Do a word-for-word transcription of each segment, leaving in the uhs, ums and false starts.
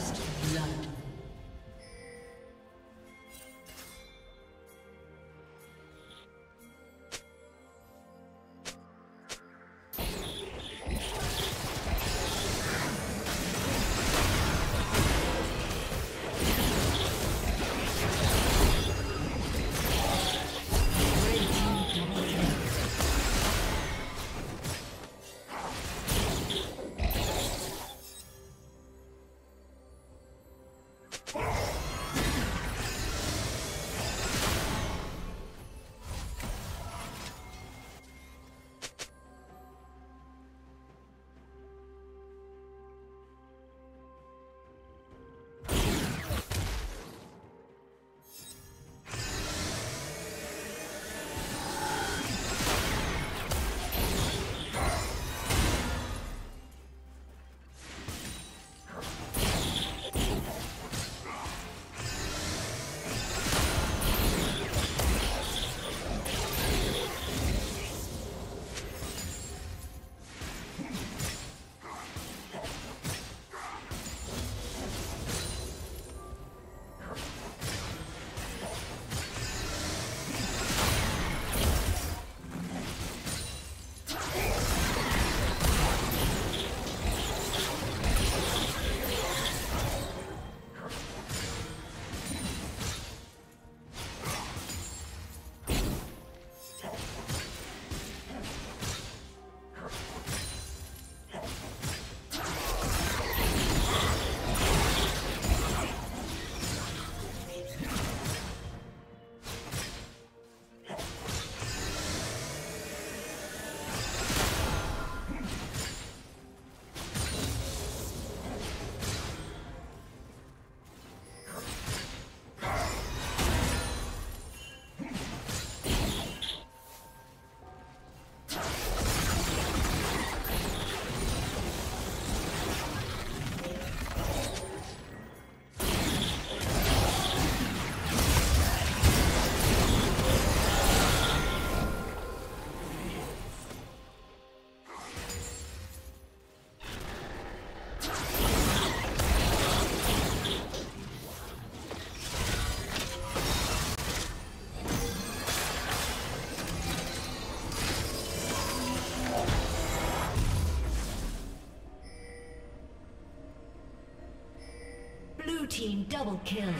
First blood. Team double kill.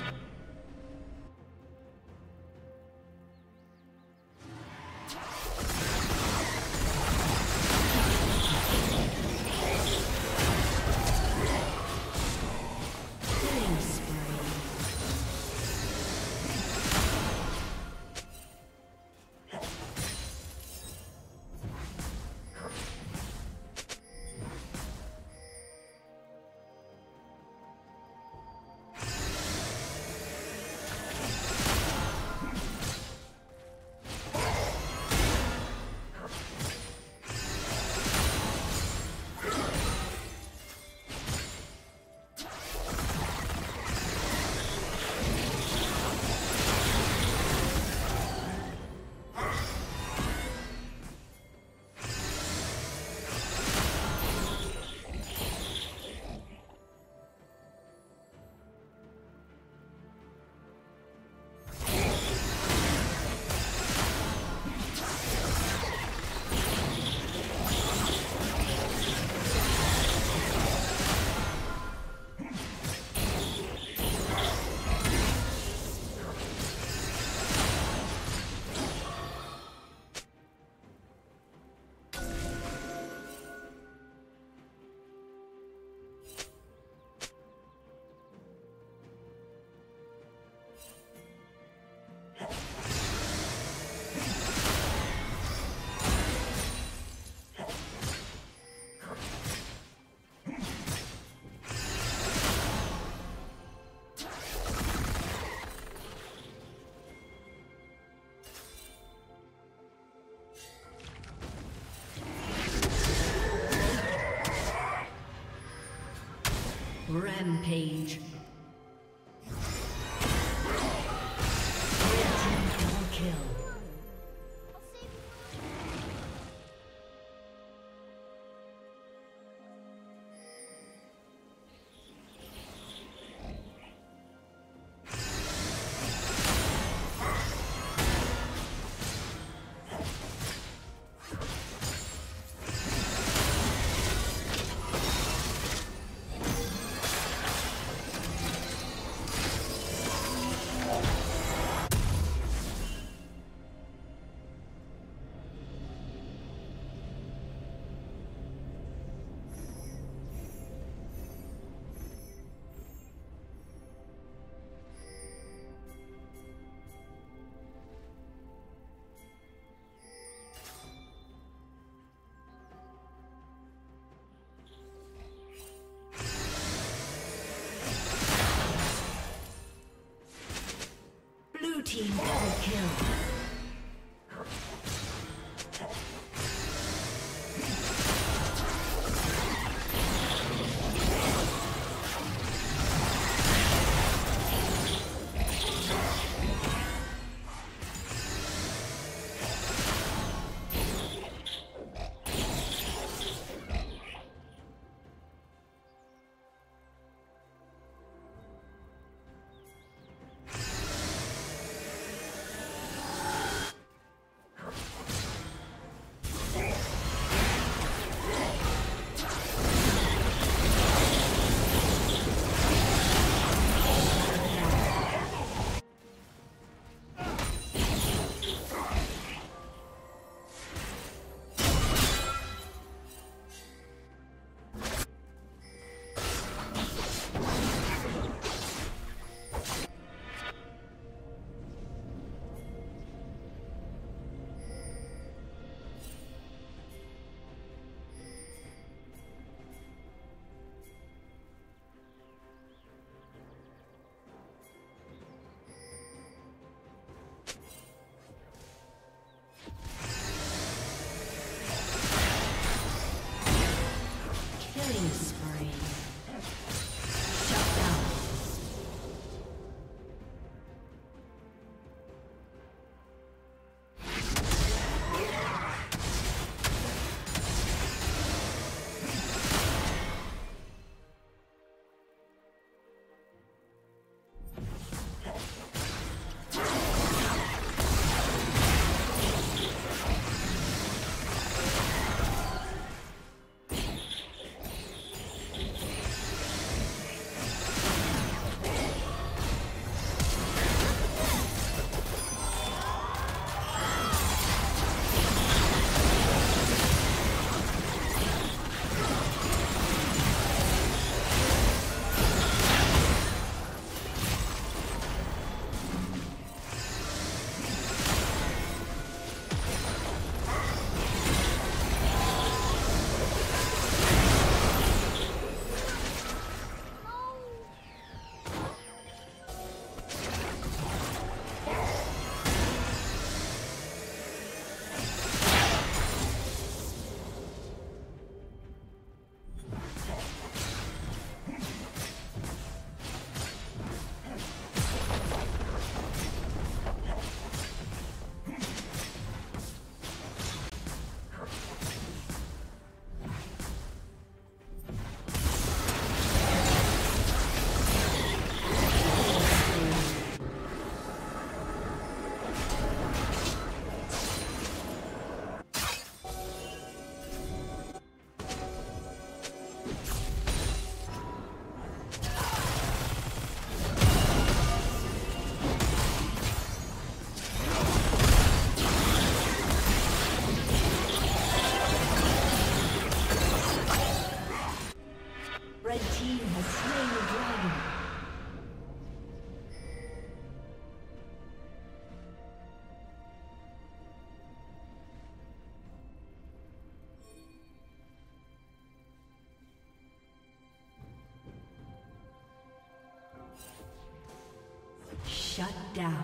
Rampage. Team double kill. Shut down.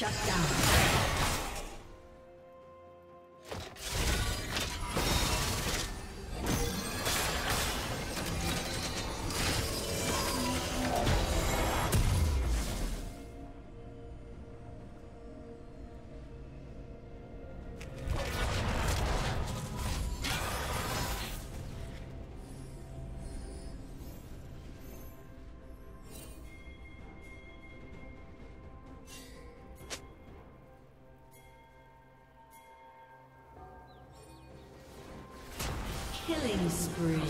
Shut down. Killing spree.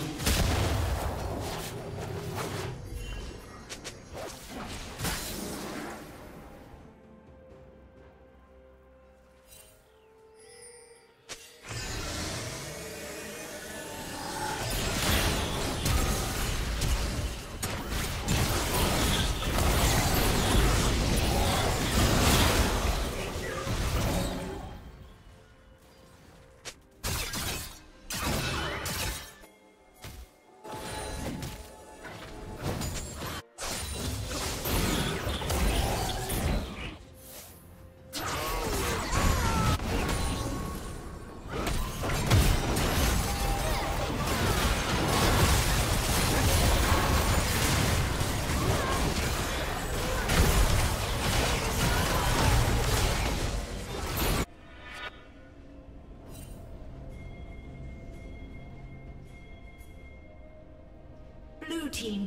Blue team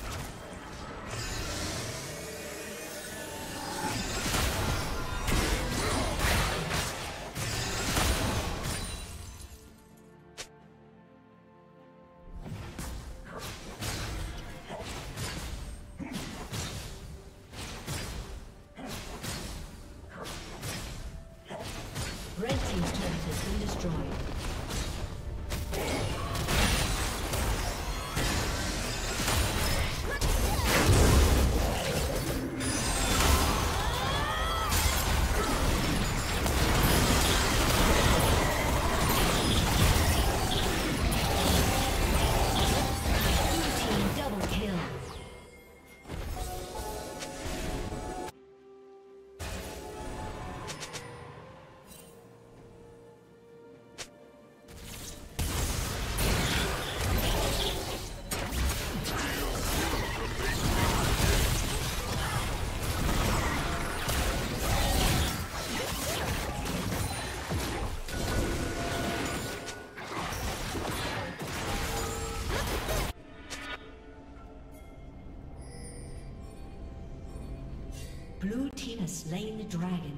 Blue team has slain the dragon.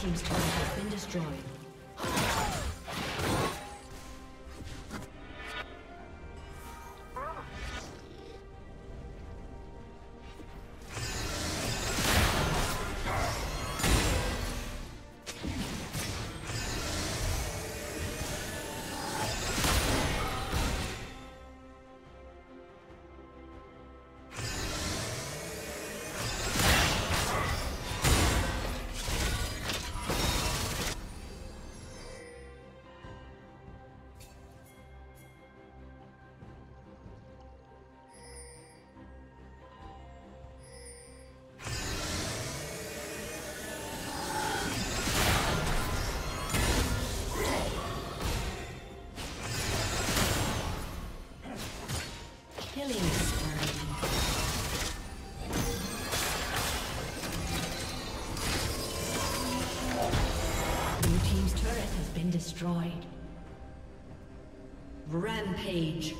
Team's turret has been destroyed. Blue team's turret has been destroyed. Rampage.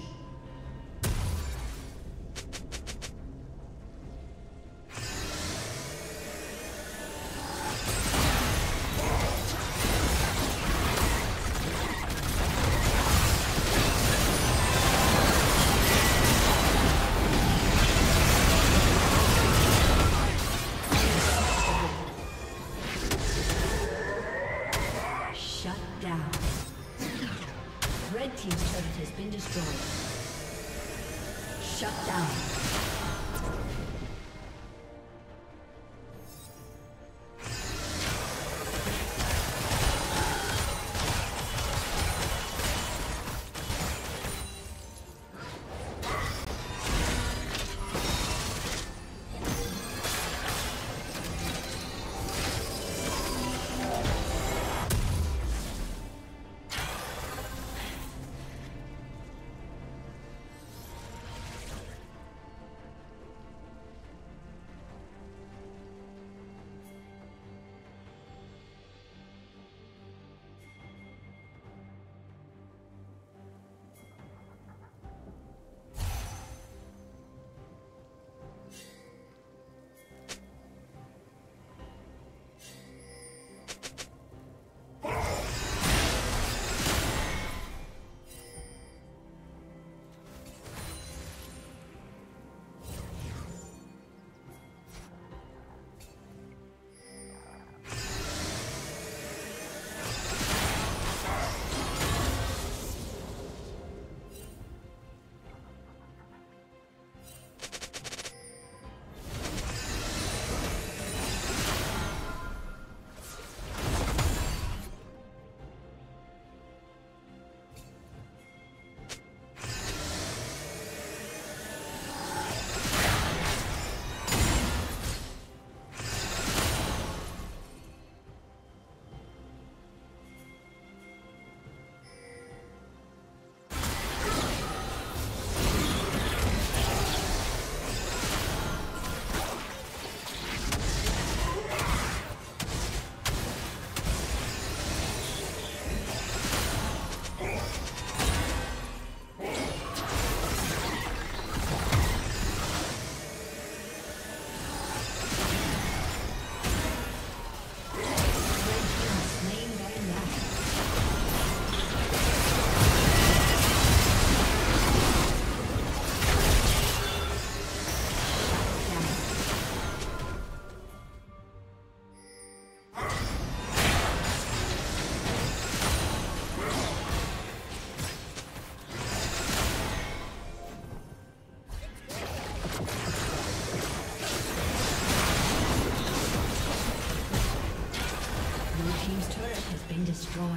Destroyed.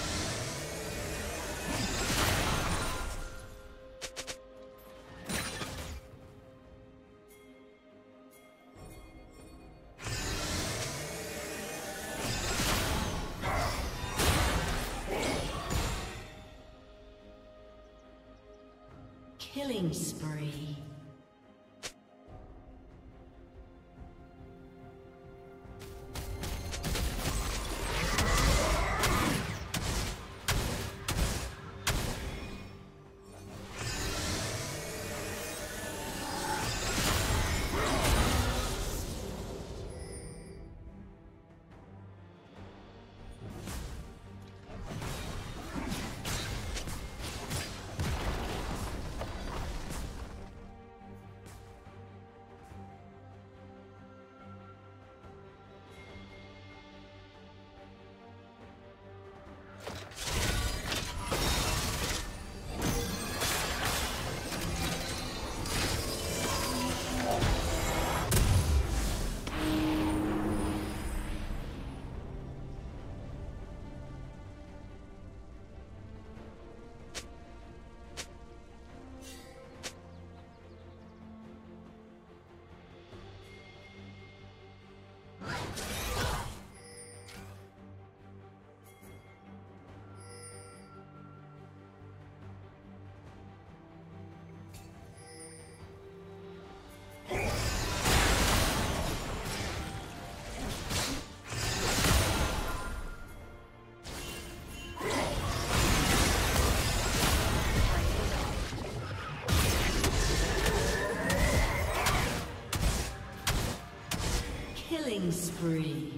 Killing spree. Spree.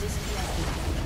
Disconnected.